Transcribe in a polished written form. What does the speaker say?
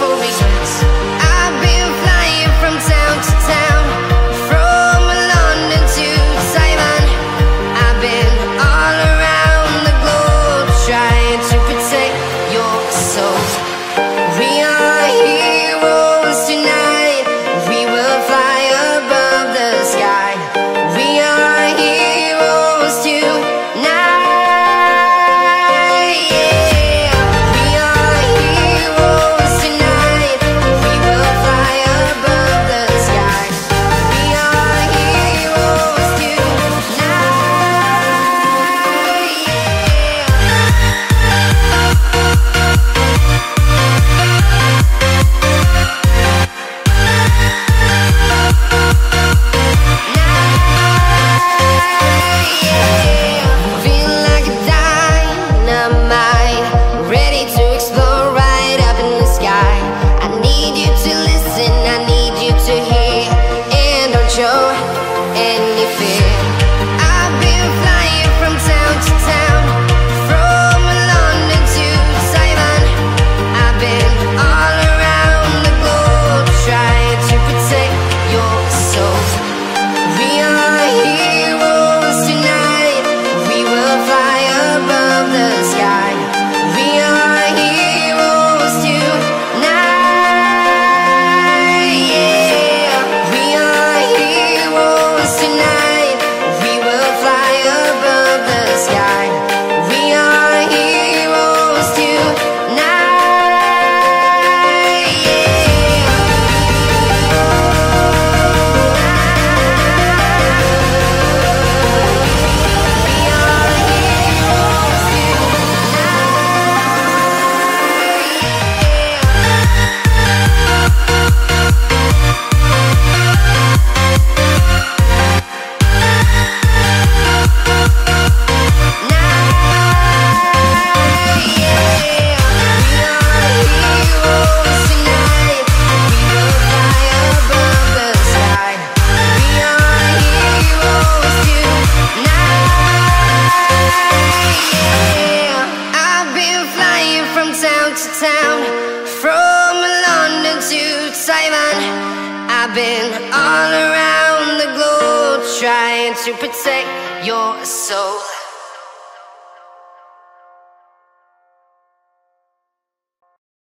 for me. I've been flying from town to town, from London to Taiwan. I've been all around the globe, trying to protect your soul. We are heroes tonight. We will fly above the sky. We are been all around the globe, trying to protect your soul.